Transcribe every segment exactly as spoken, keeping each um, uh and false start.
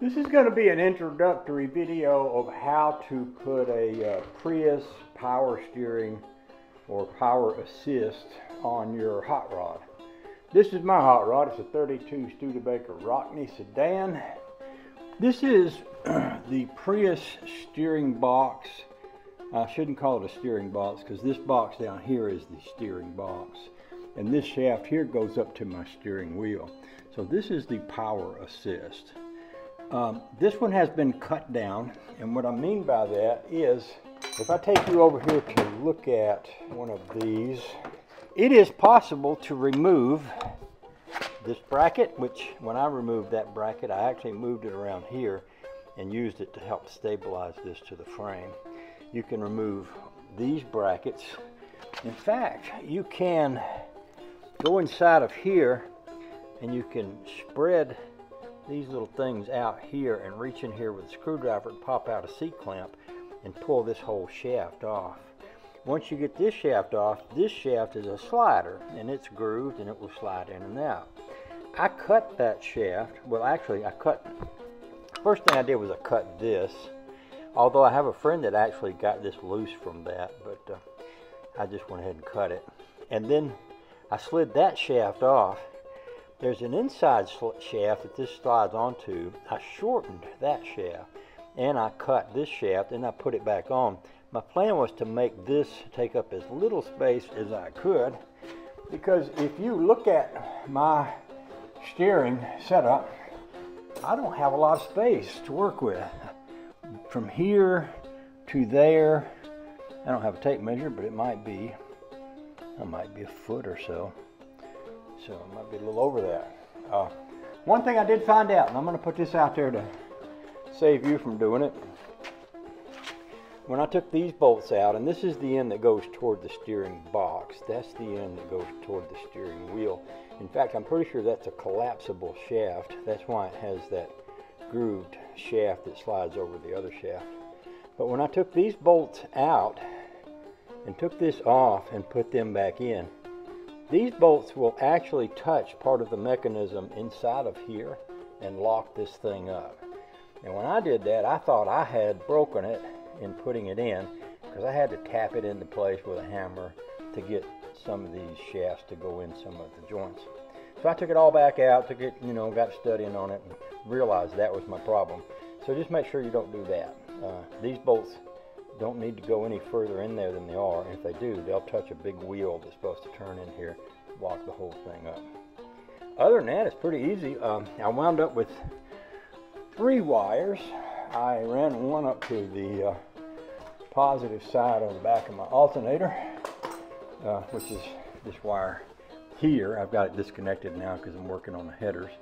This is going to be an introductory video of how to put a uh, Prius power steering or power assist on your hot rod. This is my hot rod. It's a thirty-two Studebaker Rockne sedan. This is the Prius steering box. I shouldn't call it a steering box because this box down here is the steering box. And this shaft here goes up to my steering wheel. So this is the power assist. Um, this one has been cut down, and what I mean by that is, if I take you over here to look at one of these, it is possible to remove this bracket, which when I removed that bracket, I actually moved it around here and used it to help stabilize this to the frame. You can remove these brackets. In fact, you can go inside of here and you can spread these little things out here and reach in here with a screwdriver and pop out a C-clamp and pull this whole shaft off. Once you get this shaft off, this shaft is a slider and it's grooved and it will slide in and out. I cut that shaft. Well, actually I cut, first thing I did was I cut this, although I have a friend that actually got this loose from that, but uh, I just went ahead and cut it. And then I slid that shaft off. There's an inside shaft that this slides onto. I shortened that shaft and I cut this shaft and I put it back on. My plan was to make this take up as little space as I could, because if you look at my steering setup, I don't have a lot of space to work with. From here to there, I don't have a tape measure, but it might be, it might be a foot or so. So it might be a little over that. Uh, one thing I did find out, and I'm going to put this out there to save you from doing it. When I took these bolts out, and this is the end that goes toward the steering box. That's the end that goes toward the steering wheel. In fact, I'm pretty sure that's a collapsible shaft. That's why it has that grooved shaft that slides over the other shaft. But when I took these bolts out and took this off and put them back in, these bolts will actually touch part of the mechanism inside of here and lock this thing up. And when I did that, I thought I had broken it in putting it in, because I had to tap it into place with a hammer to get some of these shafts to go in some of the joints. So I took it all back out to get, you know, got studying on it and realized that was my problem. So just make sure you don't do that. Uh, these bolts don't need to go any further in there than they are. If they do, they'll touch a big wheel that's supposed to turn in here, lock the whole thing up. Other than that, it's pretty easy. Um, I wound up with three wires. I ran one up to the uh, positive side on the back of my alternator, uh, which is this wire here. I've got it disconnected now because I'm working on the headers.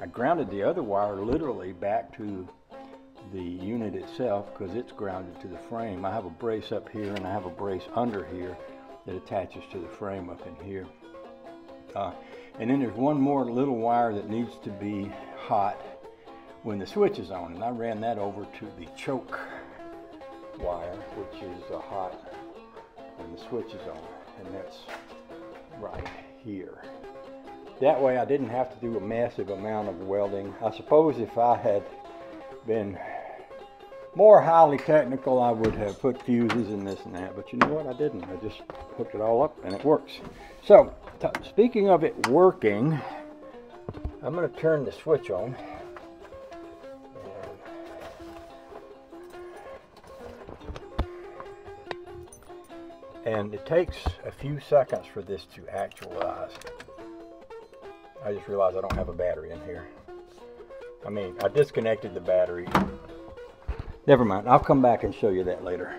I grounded the other wire literally back to the unit itself because it's grounded to the frame. I have a brace up here and I have a brace under here that attaches to the frame up in here. Uh, and then there's one more little wire that needs to be hot when the switch is on, and I ran that over to the choke wire, which is uh, hot when the switch is on, and that's right here. That way I didn't have to do a massive amount of welding. I suppose if I had been more highly technical, I would have put fuses in this and that, but you know what, I didn't. I just hooked it all up and it works. So speaking of it working, I'm going to turn the switch on. And it takes a few seconds for this to actualize. I just realized I don't have a battery in here. I mean, I disconnected the battery. Never mind, I'll come back and show you that later.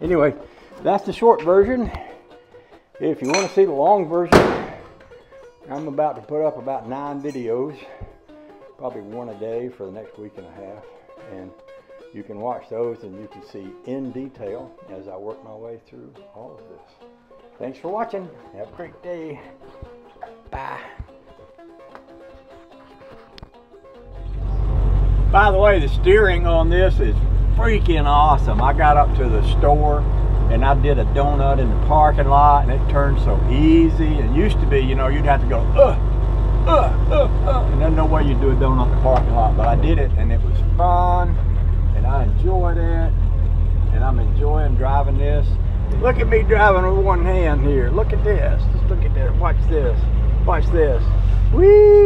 Anyway, that's the short version. If you want to see the long version, I'm about to put up about nine videos, probably one a day for the next week and a half. And you can watch those and you can see in detail as I work my way through all of this. Thanks for watching. Have a great day. Bye. By the way, the steering on this is freaking awesome. I got up to the store and I did a donut in the parking lot and it turned so easy. It used to be, you know, you'd have to go, ugh, uh, uh, uh. And there's no way you do it down off the parking lot, but I did it and it was fun and I enjoyed it and I'm enjoying driving this. Look at me driving with one hand here. Look at this. Just look at that. Watch this. Watch this. Whee!